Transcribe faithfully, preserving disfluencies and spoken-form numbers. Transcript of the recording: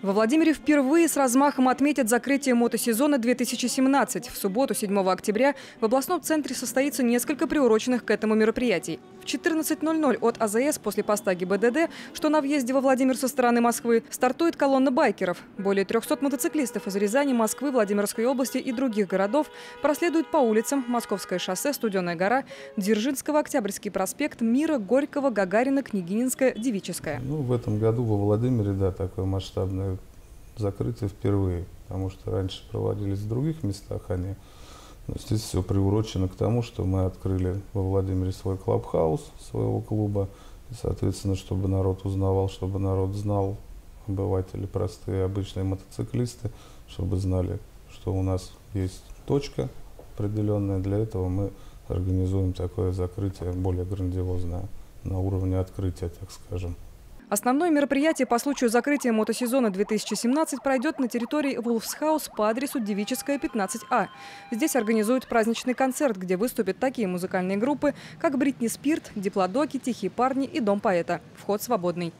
Во Владимире впервые с размахом отметят закрытие мотосезона две тысячи семнадцать. В субботу, седьмого октября, в областном центре состоится несколько приуроченных к этому мероприятий. В четырнадцать ноль ноль от АЗС после поста ГИБДД, что на въезде во Владимир со стороны Москвы, стартует колонна байкеров. Более трёхсот мотоциклистов из Рязани, Москвы, Владимирской области и других городов проследуют по улицам Московское шоссе, Студеная гора, Дзержинского, Октябрьский проспект, Мира, Горького, Гагарина, Княгининская, Девическая. Ну, в этом году во Владимире, да, такое масштабное закрытие впервые, потому что раньше проводились в других местах, они, ну, здесь все приурочено к тому, что мы открыли во Владимире свой клабхаус своего клуба, и, соответственно, чтобы народ узнавал, чтобы народ знал, обыватели, простые, обычные мотоциклисты, чтобы знали, что у нас есть точка определенная, для этого мы организуем такое закрытие более грандиозное, на уровне открытия, так скажем. Основное мероприятие по случаю закрытия мотосезона две тысячи семнадцать пройдет на территории Вольфсхаус по адресу Девическая, пятнадцать А. Здесь организуют праздничный концерт, где выступят такие музыкальные группы, как «Бритни Спирт», «Диплодоки», «Тихие парни» и «Дом поэта». Вход свободный.